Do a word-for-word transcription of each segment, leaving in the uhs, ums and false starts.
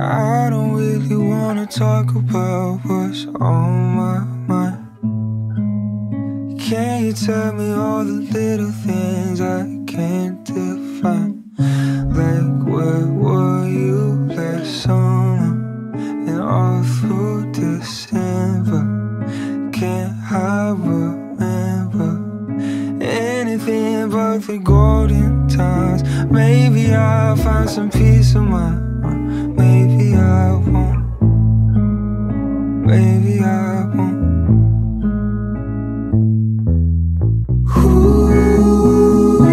I don't really wanna talk about what's on my mind. Can you tell me all the little things I can't define? Like where were you last summer and all through December? Can't I remember anything but the golden times? Maybe I'll find some peace of mind. Maybe I won't, maybe I won't. Ooh,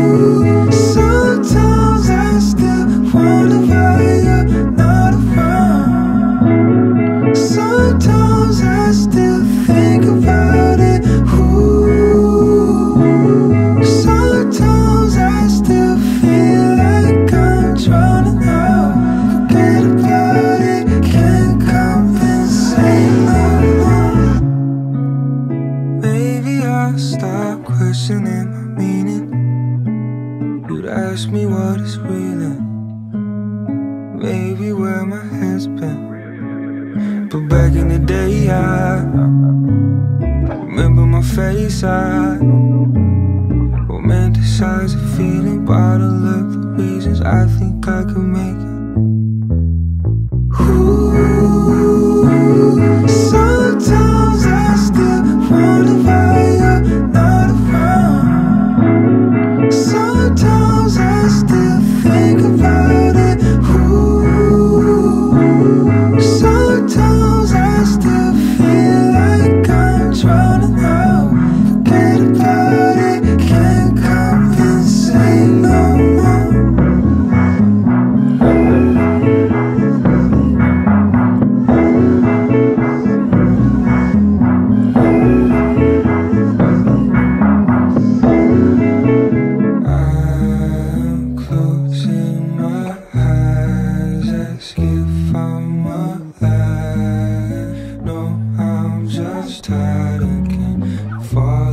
sometimes I still wonder why you're not around. Sometimes I still think about it. Ooh, sometimes I still feel like I'm drowning out. Stop questioning my meaning. You'd ask me what is real, maybe where my head's been. But back in the day I remember my face, I romanticize the feeling, bottle up the reasons I think I could make it. Ooh, sometimes I still wonder why. Sometimes I still think about it. Ooh, sometimes I still feel like I'm drowning out. Forget about it, can't compensate no far.